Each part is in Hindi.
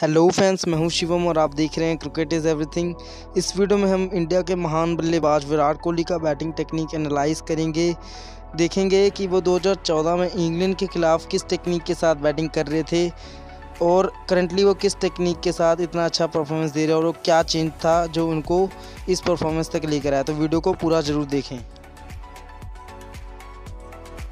हेलो फैंस, मैं हूं शिवम और आप देख रहे हैं क्रिकेट इज एवरीथिंग। इस वीडियो में हम इंडिया के महान बल्लेबाज विराट कोहली का बैटिंग टेक्निक एनालाइज करेंगे। देखेंगे कि वो 2014 में इंग्लैंड के खिलाफ किस टेक्निक के साथ बैटिंग कर रहे थे और करंटली वो किस टेक्निक के साथ इतना अच्छा परफॉर्मेंस दे रहे हैं और वो क्या चेंज था जो उनको इस परफॉर्मेंस तक लेकर आया। तो वीडियो को पूरा ज़रूर देखें।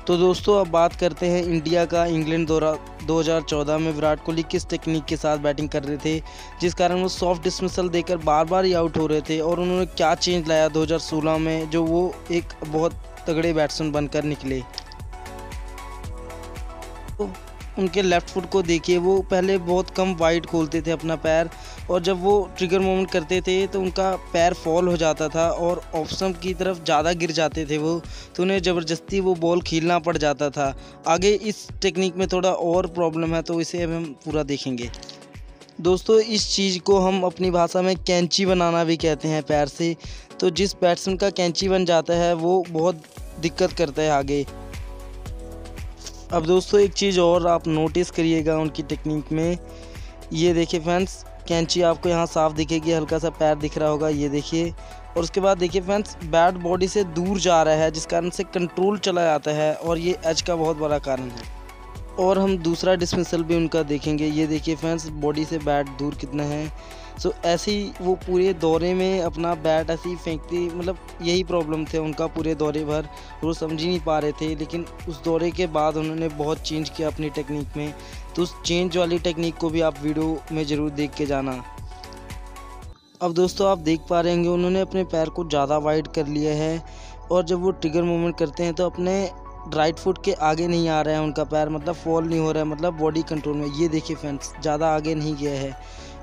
तो दोस्तों, अब बात करते हैं इंडिया का इंग्लैंड दौरा 2014 में विराट कोहली किस टेक्निक के साथ बैटिंग कर रहे थे, जिस कारण वो सॉफ्ट डिसमिसल देकर बार बार ही आउट हो रहे थे, और उन्होंने क्या चेंज लाया 2016 में जो वो एक बहुत तगड़े बैट्समैन बनकर निकले। तो उनके लेफ़्ट फुट को देखिए, वो पहले बहुत कम वाइड खोलते थे अपना पैर, और जब वो ट्रिगर मूवमेंट करते थे तो उनका पैर फॉल हो जाता था और ऑफ स्टंप की तरफ ज़्यादा गिर जाते थे वो, तो उन्हें ज़बरदस्ती वो बॉल खेलना पड़ जाता था। आगे इस टेक्निक में थोड़ा और प्रॉब्लम है, तो इसे अब हम पूरा देखेंगे। दोस्तों, इस चीज़ को हम अपनी भाषा में कैंची बनाना भी कहते हैं पैर से। तो जिस बैट्समैन का कैंची बन जाता है वो बहुत दिक्कत करता है आगे। अब दोस्तों, एक चीज़ और आप नोटिस करिएगा उनकी टेक्निक में, ये देखिए फैंस, कैंची आपको यहाँ साफ दिखेगी, हल्का सा पैर दिख रहा होगा, ये देखिए। और उसके बाद देखिए फैंस, बैट बॉडी से दूर जा रहा है जिस कारण से कंट्रोल चला जाता है, और ये एज का बहुत बड़ा कारण है। और हम दूसरा डिसमिसल भी उनका देखेंगे, ये देखिए फैंस, बॉडी से बैट दूर कितना है। सो ऐसे ही वो पूरे दौरे में अपना बैट ऐसे ही फेंकती, मतलब यही प्रॉब्लम थे उनका पूरे दौरे भर, वो समझ ही नहीं पा रहे थे। लेकिन उस दौरे के बाद उन्होंने बहुत चेंज किया अपनी टेक्निक में, तो उस चेंज वाली टेक्निक को भी आप वीडियो में ज़रूर देख के जाना। अब दोस्तों, आप देख पा रहे होंगे उन्होंने अपने पैर को ज़्यादा वाइड कर लिया है, और जब वो ट्रिगर मूवमेंट करते हैं तो अपने राइट फुट के आगे नहीं आ रहा है उनका पैर, मतलब फॉल नहीं हो रहा है, मतलब बॉडी कंट्रोल में। ये देखिए फैंस, ज़्यादा आगे नहीं गया है,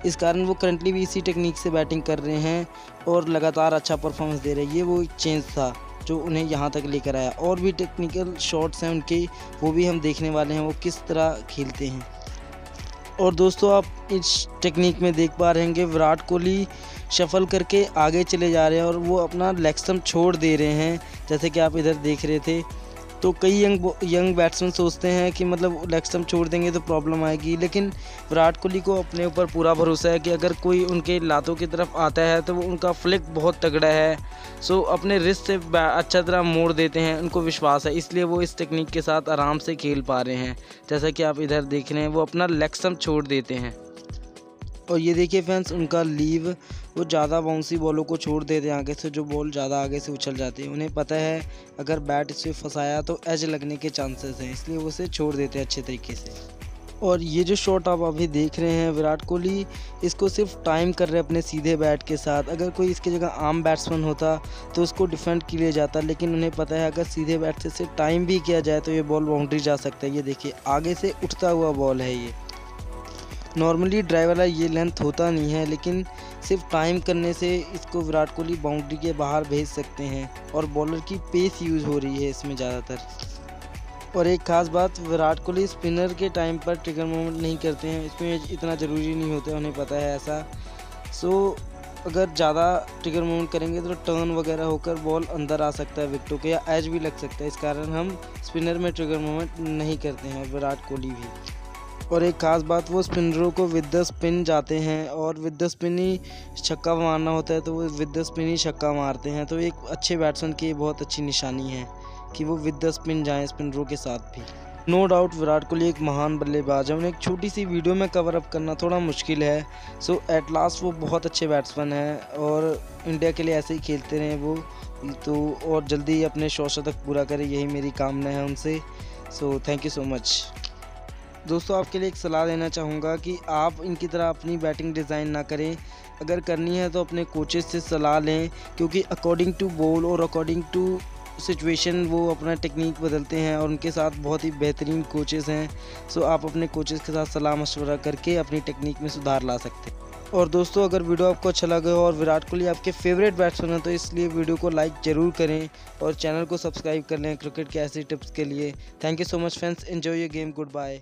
इस कारण वो करंटली भी इसी टेक्निक से बैटिंग कर रहे हैं और लगातार अच्छा परफॉर्मेंस दे रहे हैं। ये वो चेंज था जो उन्हें यहाँ तक लेकर आया। और भी टेक्निकल शॉट्स हैं उनके, वो भी हम देखने वाले हैं, वो किस तरह खेलते हैं। और दोस्तों, आप इस टेक्निक में देख पा रहे होंगे विराट कोहली शफल करके आगे चले जा रहे हैं और वो अपना लेग स्टंप छोड़ दे रहे हैं, जैसे कि आप इधर देख रहे थे। तो कई यंग बैट्समैन सोचते हैं कि मतलब लेग स्टंप छोड़ देंगे तो प्रॉब्लम आएगी, लेकिन विराट कोहली को अपने ऊपर पूरा भरोसा है कि अगर कोई उनके लातों की तरफ आता है तो वो उनका फ्लिक बहुत तगड़ा है। सो अपने रिस्ट से अच्छा तरह मोड़ देते हैं, उनको विश्वास है, इसलिए वो इस टेक्निक के साथ आराम से खेल पा रहे हैं। जैसा कि आप इधर देख रहे हैं, वो अपना लेग स्टंप छोड़ देते हैं। और ये देखिए फैंस, उनका लीव, वो ज़्यादा बाउंसी बॉलों को छोड़ देते हैं आगे से, जो बॉल ज़्यादा आगे से उछल जाती है। उन्हें पता है अगर बैट इसे फंसाया तो एज लगने के चांसेस हैं, इसलिए वो उसे छोड़ देते हैं अच्छे तरीके से। और ये जो शॉट आप अभी देख रहे हैं, विराट कोहली इसको सिर्फ टाइम कर रहे हैं अपने सीधे बैट के साथ। अगर कोई इसकी जगह आम बैट्समैन होता तो उसको डिफेंड के लिए जाता, लेकिन उन्हें पता है अगर सीधे बैट से सिर्फ टाइम भी किया जाए तो ये बॉल बाउंड्री जा सकता है। ये देखिए, आगे से उठता हुआ बॉल है ये। नॉर्मली ड्राइव वाला ये लेंथ होता नहीं है, लेकिन सिर्फ टाइम करने से इसको विराट कोहली बाउंड्री के बाहर भेज सकते हैं, और बॉलर की पेस यूज़ हो रही है इसमें ज़्यादातर। और एक ख़ास बात, विराट कोहली स्पिनर के टाइम पर ट्रिगर मूवमेंट नहीं करते हैं, इसमें इतना ज़रूरी नहीं होता, उन्हें पता है ऐसा। सो अगर ज़्यादा ट्रिगर मूवमेंट करेंगे तो टर्न वगैरह होकर बॉल अंदर आ सकता है विकेटों के, या एज भी लग सकता है, इस कारण हम स्पिनर में ट्रिगर मूवमेंट नहीं करते हैं, विराट कोहली भी। और एक ख़ास बात, वो स्पिनरों को विद द स्पिन जाते हैं, और विद द स्पिन ही छक्का मारना होता है, तो वो विद द स्पिन ही छक्का मारते हैं। तो एक अच्छे बैट्समैन की बहुत अच्छी निशानी है कि वो विद द स्पिन जाएँ स्पिनरों के साथ भी। नो डाउट विराट कोहली एक महान बल्लेबाज है, उन्हें एक छोटी सी वीडियो में कवर अप करना थोड़ा मुश्किल है। सो एट लास्ट वो बहुत अच्छे बैट्समैन हैं, और इंडिया के लिए ऐसे ही खेलते रहें वो तो, और जल्दी अपने शौशा तक पूरा करें, यही मेरी कामना है उनसे। So thank you so much. दोस्तों, आपके लिए एक सलाह देना चाहूँगा कि आप इनकी तरह अपनी बैटिंग डिज़ाइन ना करें, अगर करनी है तो अपने कोचेस से सलाह लें, क्योंकि अकॉर्डिंग टू बॉल और अकॉर्डिंग टू सिचुएशन वो अपना टेक्निक बदलते हैं, और उनके साथ बहुत ही बेहतरीन कोचेस हैं। सो आप अपने कोचेस के साथ सलाह मशवरा करके अपनी टेक्निक में सुधार ला सकते हैं। और दोस्तों, अगर वीडियो आपको अच्छा लगा हो और विराट कोहली आपके फेवरेट बैट्समैन हैं, तो इसलिए वीडियो को लाइक ज़रूर करें और चैनल को सब्सक्राइब कर लें क्रिकेट के ऐसी टिप्स के लिए। Thank you so much friends, enjoy your game, good bye.